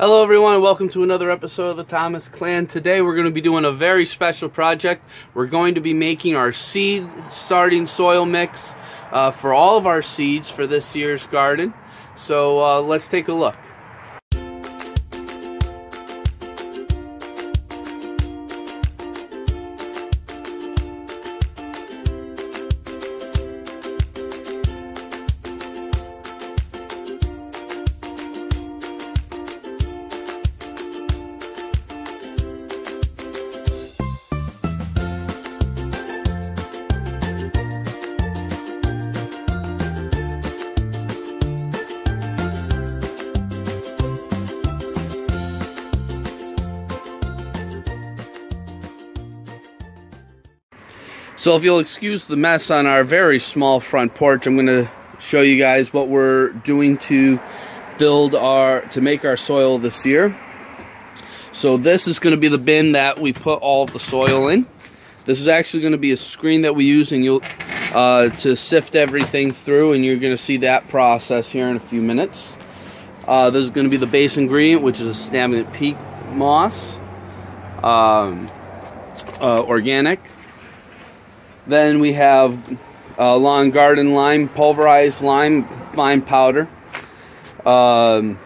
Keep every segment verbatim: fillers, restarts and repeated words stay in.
Hello everyone, welcome to another episode of The Thomas Clan. Today we're going to be doing a very special project. We're going to be making our seed starting soil mix uh, for all of our seeds for this year's garden. So uh, let's take a look. So if you'll excuse the mess on our very small front porch, I'm going to show you guys what we're doing to build our, to make our soil this year. So this is going to be the bin that we put all of the soil in. This is actually going to be a screen that we use and you'll, uh, to sift everything through, and you're going to see that process here in a few minutes. Uh, this is going to be the base ingredient, which is stagnant peat moss, um, uh, organic. Then we have uh, lawn garden lime, pulverized lime, fine powder. Um,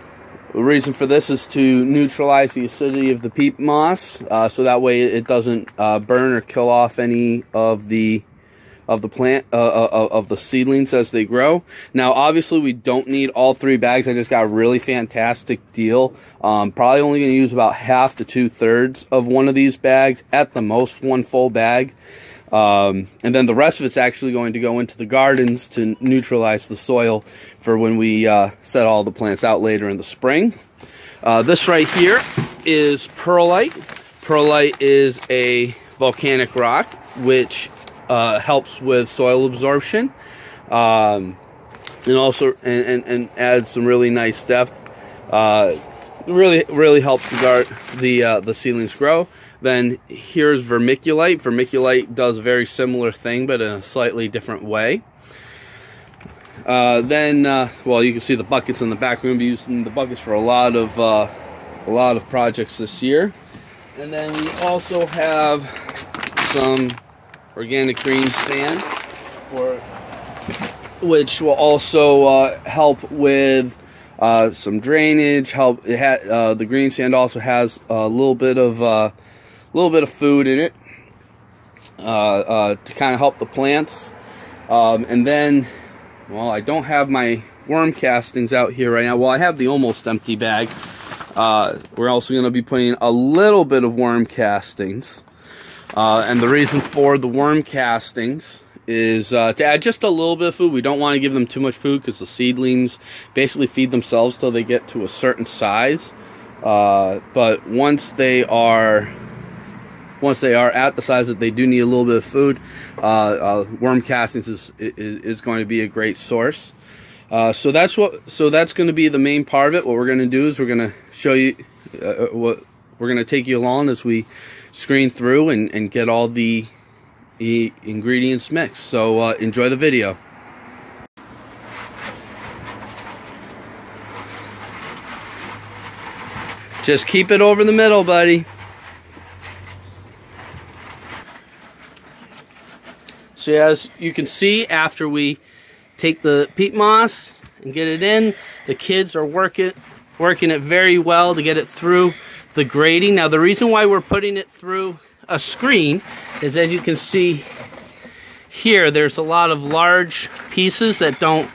the reason for this is to neutralize the acidity of the peat moss, uh, so that way it doesn't uh, burn or kill off any of the of the plant uh, uh, of the seedlings as they grow. Now, obviously, we don't need all three bags. I just got a really fantastic deal. Um, probably only going to use about half to two thirds of one of these bags, at the most one full bag. Um, and then the rest of it's actually going to go into the gardens to neutralize the soil for when we uh, set all the plants out later in the spring. Uh, this right here is perlite. Perlite is a volcanic rock which uh, helps with soil absorption um, and also and, and, and adds some really nice depth. Uh, really, really helps the gar the uh, the seedlings grow. Then here's vermiculite. Vermiculite does a very similar thing, but in a slightly different way. Uh, then, uh, well, you can see the buckets in the back. We're going to be using the buckets for a lot of uh, a lot of projects this year. And then we also have some organic greensand, for which will also uh, help with uh, some drainage. Help. It ha uh, the greensand also has a little bit of uh, A little bit of food in it uh, uh, to kind of help the plants. Um, and then, well, I don't have my worm castings out here right now. Well, I have the almost empty bag. Uh, we're also going to be putting a little bit of worm castings. Uh, and the reason for the worm castings is uh, to add just a little bit of food. We don't want to give them too much food because the seedlings basically feed themselves till they get to a certain size. Uh, but once they are... Once they are at the size that they do need a little bit of food, uh, uh, worm castings is, is is going to be a great source. Uh, so that's what. So that's going to be the main part of it. What we're going to do is we're going to show you uh, what we're going to take you along as we screen through and and get all the, the ingredients mixed. So uh, enjoy the video. Just keep it over the middle, buddy. So as you can see, after we take the peat moss and get it in, the kids are working working it very well to get it through the grating. Now the reason why we're putting it through a screen is, as you can see here, there's a lot of large pieces that don't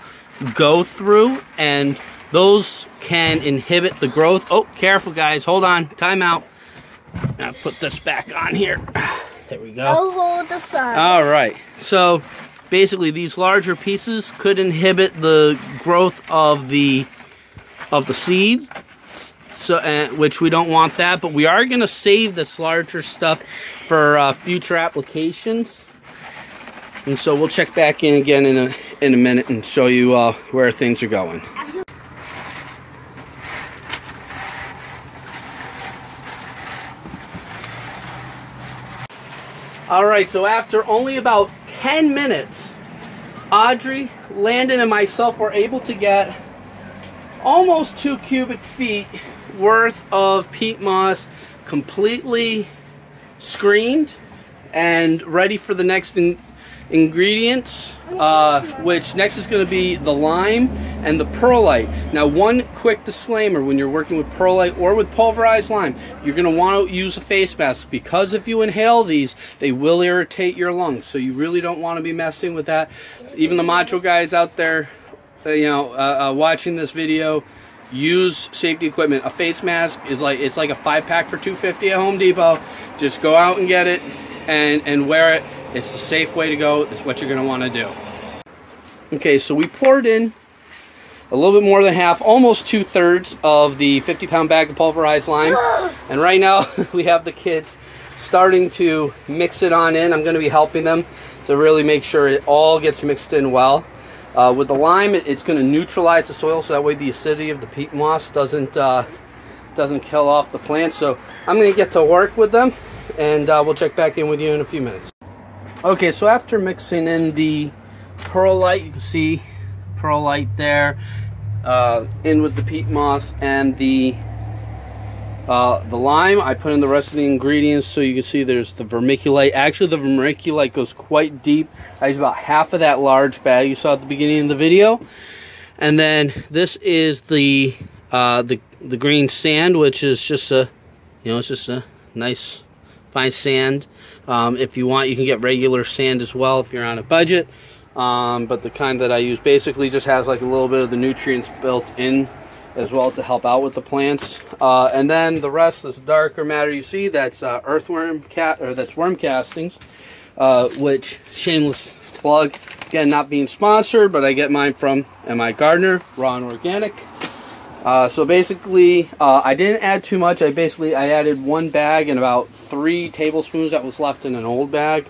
go through, and those can inhibit the growth. Oh, careful guys, hold on, time out. I'll put this back on here. There we go. I'll hold the side. All right. So basically these larger pieces could inhibit the growth of the of the seed. So uh, which we don't want that, but we are going to save this larger stuff for uh, future applications. And so we'll check back in again in a in a minute and show you uh, where things are going. Alright, so after only about ten minutes, Audrey, Landon, and myself were able to get almost two cubic feet worth of peat moss completely screened and ready for the next in ingredients, uh, which next is going to be the lime and the perlite. Now, one quick disclaimer: when you're working with perlite or with pulverized lime, you're going to want to use a face mask, because if you inhale these, they will irritate your lungs, so you really don't want to be messing with that. Even the macho guys out there, you know, uh, uh, watching this video, use safety equipment. A face mask is like, it's like a five pack for two fifty at Home Depot. Just go out and get it and and wear it. It's the safe way to go. It's what you're going to want to do. Okay, so we poured in a little bit more than half, almost two-thirds of the fifty pound bag of pulverized lime. And right now we have the kids starting to mix it on in. I'm going to be helping them to really make sure it all gets mixed in well. Uh, with the lime, it's going to neutralize the soil, so that way the acidity of the peat moss doesn't uh, doesn't kill off the plant. So I'm going to get to work with them, and uh, we'll check back in with you in a few minutes. Okay, so after mixing in the perlite, you can see perlite there, uh, in with the peat moss and the uh, the lime, I put in the rest of the ingredients. So you can see there's the vermiculite. Actually, the vermiculite goes quite deep. I use about half of that large bag you saw at the beginning of the video. And then this is the uh, the the Greensand, which is just a, you know, it's just a nice fine sand. Um, if you want, you can get regular sand as well if you're on a budget. Um, but the kind that I use basically just has like a little bit of the nutrients built in as well to help out with the plants. Uh, and then the rest, this darker matter you see, that's uh, earthworm cat or that's worm castings, uh, which, shameless plug, again, not being sponsored, but I get mine from M I Gardener, raw and organic. Uh, so basically, uh, I didn't add too much. I basically I added one bag and about three tablespoons that was left in an old bag.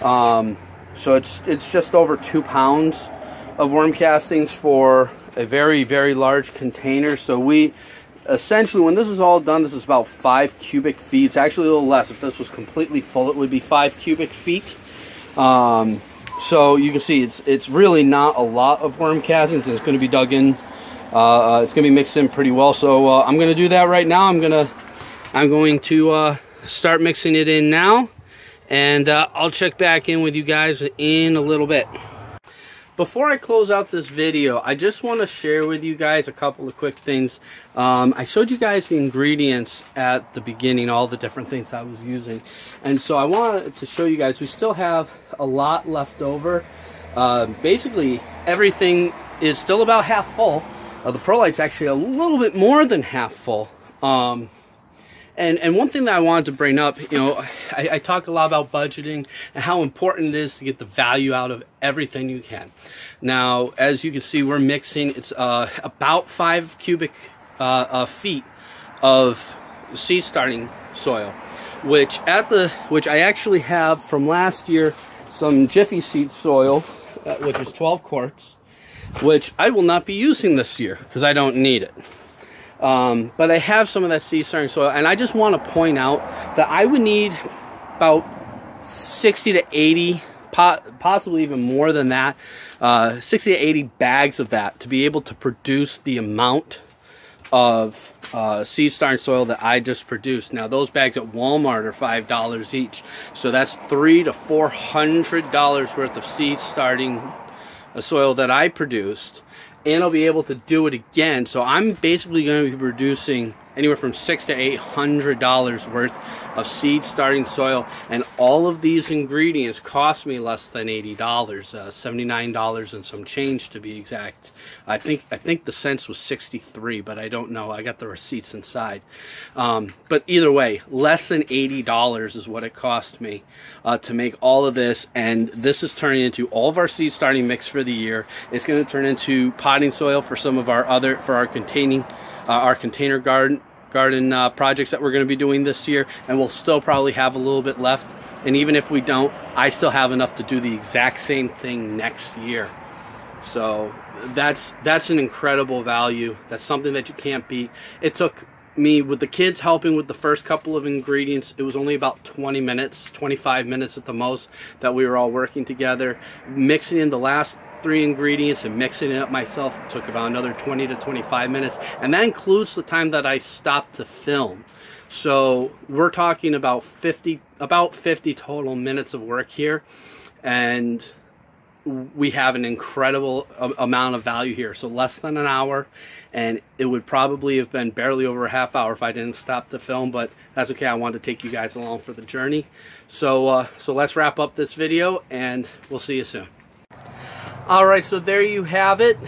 Um, so it's it's just over two pounds of worm castings for a very, very large container. So we essentially, when this is all done, this is about five cubic feet. It's actually a little less. If this was completely full, it would be five cubic feet. Um, so you can see it's it's really not a lot of worm castings, and it's going to be dug in. Uh, it's going to be mixed in pretty well. So uh, I'm going to do that right now. I'm going to I'm going to uh, start mixing it in now. And uh, I'll check back in with you guys in a little bit. Before I close out this video, I just want to share with you guys a couple of quick things. Um, I showed you guys the ingredients at the beginning, all the different things I was using. And so I wanted to show you guys, we still have a lot left over. Uh, basically, everything is still about half full. Uh, the perlite's actually a little bit more than half full. Um, And, and one thing that I wanted to bring up, you know, I, I talk a lot about budgeting and how important it is to get the value out of everything you can. Now, as you can see, we're mixing, it's uh, about five cubic uh, uh, feet of seed starting soil, which at the, which I actually have from last year, some Jiffy seed soil, uh, which is twelve quarts, which I will not be using this year because I don't need it. Um, but I have some of that seed starting soil, and I just want to point out that I would need about sixty to eighty, po possibly even more than that, uh, sixty to eighty bags of that to be able to produce the amount of uh, seed starting soil that I just produced. Now, those bags at Walmart are five dollars each, so that's three to four hundred dollars worth of seed starting soil that I produced. And I'll be able to do it again. So I'm basically going to be producing anywhere from six to eight hundred dollars worth of seed starting soil, and all of these ingredients cost me less than eighty dollars, uh, seventy-nine dollars and some change to be exact. I think I think the cents was sixty-three, but I don't know. I got the receipts inside. Um, but either way, less than eighty dollars is what it cost me uh, to make all of this, and this is turning into all of our seed starting mix for the year. It's going to turn into potting soil for some of our other for our containing uh, our container garden. garden uh, projects that we're going to be doing this year, and we'll still probably have a little bit left, and even if we don't, I still have enough to do the exact same thing next year. So that's that's an incredible value. That's something that you can't beat. It took me, with the kids helping with the first couple of ingredients, it was only about twenty minutes, twenty-five minutes at the most that we were all working together, mixing in the last three ingredients and mixing it up myself. It took about another twenty to twenty-five minutes, and that includes the time that I stopped to film. So we're talking about fifty about fifty total minutes of work here, and we have an incredible amount of value here. So less than an hour, and it would probably have been barely over a half hour if I didn't stop the film, but that's okay. I wanted to take you guys along for the journey. So uh, so let's wrap up this video and we'll see you soon. All right, so there you have it.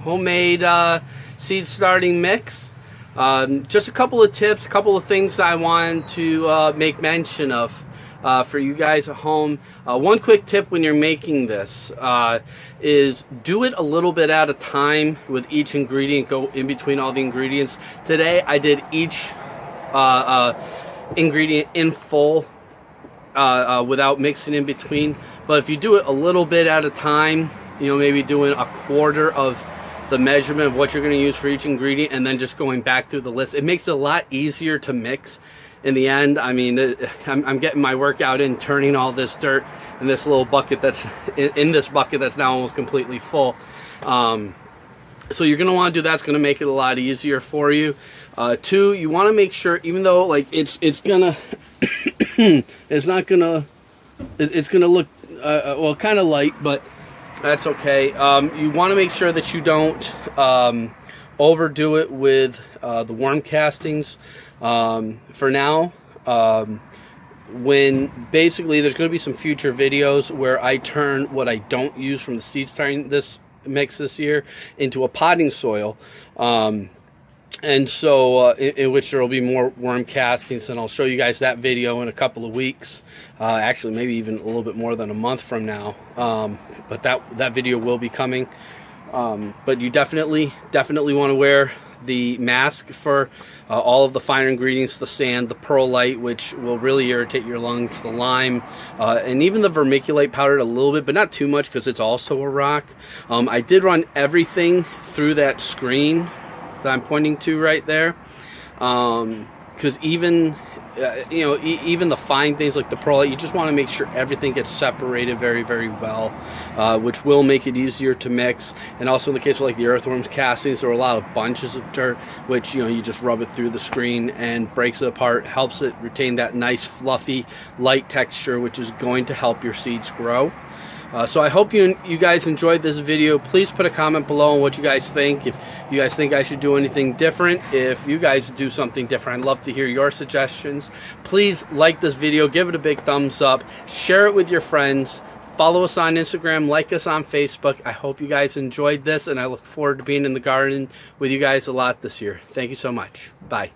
Homemade uh, seed starting mix. Um, just a couple of tips, a couple of things I wanted to uh, make mention of. Uh, for you guys at home, uh, one quick tip when you're making this uh, is do it a little bit at a time with each ingredient. Go in between all the ingredients. Today I did each uh, uh, ingredient in full uh, uh, without mixing in between, but if you do it a little bit at a time, you know, maybe doing a quarter of the measurement of what you're going to use for each ingredient and then just going back through the list, it makes it a lot easier to mix. In the end, I mean, I'm, I'm getting my workout in, turning all this dirt in this little bucket that's in, in this bucket that's now almost completely full. Um, so you're gonna want to do that's gonna make it a lot easier for you. Uh, two, you want to make sure, even though like it's it's gonna, it's not gonna, it, it's gonna look uh, well kind of light, but that's okay. Um, you want to make sure that you don't um, overdo it with uh, the worm castings. Um, for now, um, when basically there's going to be some future videos where I turn what I don't use from the seed starting this mix this year into a potting soil, um, and so uh, in, in which there will be more worm castings, and I'll show you guys that video in a couple of weeks, uh, actually maybe even a little bit more than a month from now, um, but that that video will be coming. Um, but you definitely definitely want to wear the mask for uh, all of the finer ingredients, the sand, the perlite, which will really irritate your lungs, the lime, uh, and even the vermiculite powdered a little bit, but not too much because it's also a rock. Um, I did run everything through that screen that I'm pointing to right there, because um, even uh, you know e even the fine things like the perlite, you just want to make sure everything gets separated very, very well, uh, which will make it easier to mix. And also in the case of like the earthworms castings, there are a lot of bunches of dirt, which you know you just rub it through the screen and breaks it apart, helps it retain that nice fluffy light texture, which is going to help your seeds grow. Uh, so I hope you you guys enjoyed this video. Please put a comment below on what you guys think. If you guys think I should do anything different, if you guys do something different, I'd love to hear your suggestions. Please like this video, give it a big thumbs up, share it with your friends, follow us on Instagram, like us on Facebook. I hope you guys enjoyed this, and I look forward to being in the garden with you guys a lot this year. Thank you so much. Bye.